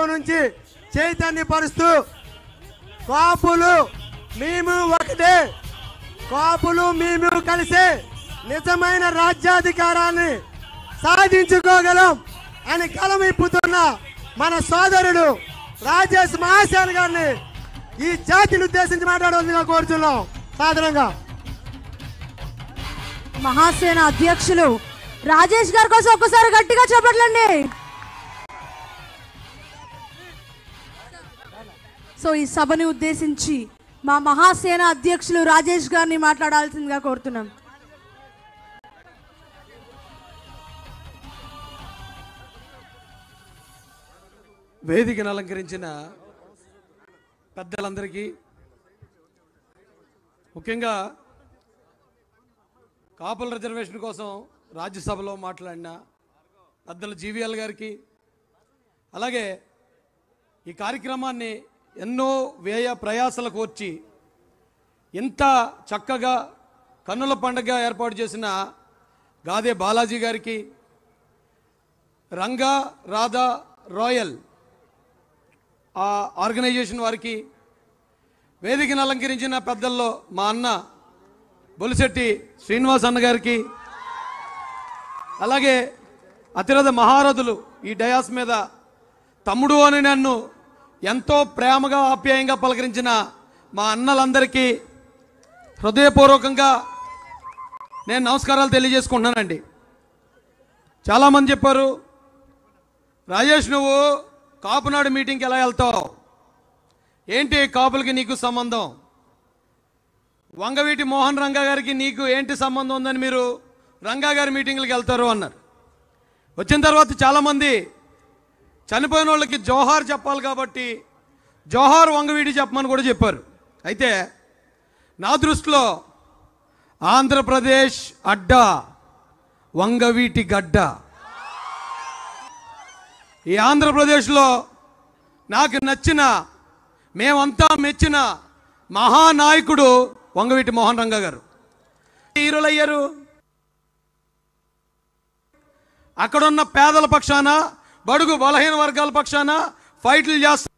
ప్రభుత్వం నుంచి చైతన్య పరిస్తూ కాపులు మేము ఒకటే, కాపులు మేము కలిసి నిజమైన రాజ్యాధికారాన్ని సాధించుకోగలం అని కలమిప్పుతున్న మన సోదరుడు రాజేష్ మహాశయన్ గారిని ఈ జాతిని ఉద్దేశించి మాట్లాడాలని కోరుతున్నాం. సాధారణంగా మహాసేన అధ్యక్షులు రాజేష్ గారి కోసం ఒక్కసారి గట్టిగా చెప్పట్లండి. సో ఈ సభని ఉద్దేశించి మా మహాసేన అధ్యక్షులు రాజేష్ గారిని మాట్లాడాల్సిందిగా కోరుతున్నాం. వేదికను అలంకరించిన పెద్దలందరికీ, ముఖ్యంగా కాపుల రిజర్వేషన్ కోసం రాజ్యసభలో మాట్లాడిన పెద్దల జీవీఎల్ గారికి, అలాగే ఈ కార్యక్రమాన్ని ఎన్నో వ్యయ ప్రయాసలకు వచ్చి ఇంత చక్కగా కన్నుల పండుగ ఏర్పాటు చేసిన గాదే బాలాజీ గారికి, రంగా రాధా రాయల్ ఆ ఆర్గనైజేషన్ వారికి, వేదికను అలంకరించిన పెద్దల్లో మా అన్న బొలిశెట్టి శ్రీనివాస్ అన్న గారికి, అలాగే అతిరథ మహారథులు ఈ డయాస్ మీద తమ్ముడు అని నన్ను ఎంతో ప్రేమగా ఆప్యాయంగా పలకరించిన మా అన్నలందరికీ హృదయపూర్వకంగా నేను నమస్కారాలు తెలియజేసుకుంటున్నానండి. చాలామంది చెప్పారు, రాజేష్ నువ్వు కాపునాడు మీటింగ్కి ఎలా వెళ్తావు, ఏంటి కాపులకి నీకు సంబంధం, వంగవీటి మోహన్ రంగా గారికి నీకు ఏంటి సంబంధం ఉందని మీరు రంగా గారి మీటింగ్లకు వెళ్తారు అన్నారు. వచ్చిన తర్వాత చాలామంది చనిపోయిన వాళ్ళకి జోహార్ చెప్పాలి కాబట్టి జోహార్ వంగవీటి చెప్పమని కూడా చెప్పారు. అయితే నా దృష్టిలో ఆంధ్రప్రదేశ్ అడ్డ వంగవీటి గడ్డ. ఈ ఆంధ్రప్రదేశ్లో నాకు నచ్చిన, మేమంతా మెచ్చిన మహానాయకుడు వంగవీటి మోహన్ రంగా గారు. హీరోలయ్యారు, అక్కడున్న పేదల పక్షాన, బడుగు బలహీన వర్గాల పక్షాన ఫైట్లు చేస్తారు.